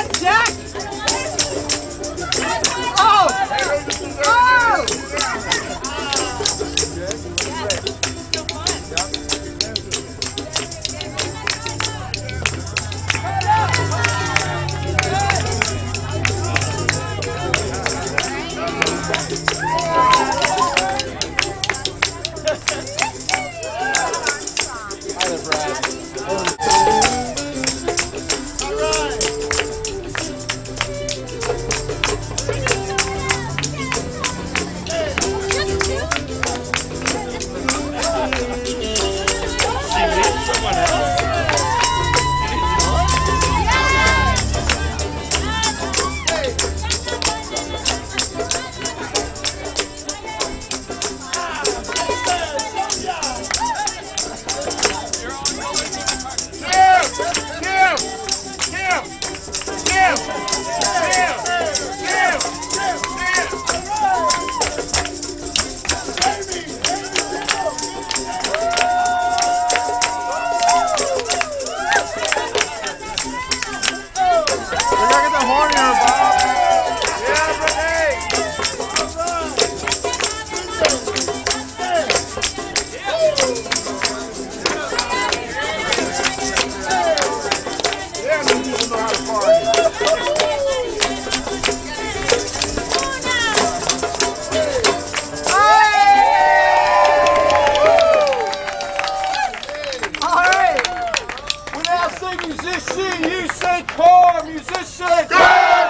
Get down! Wrestling musician, you said core musician. Yeah!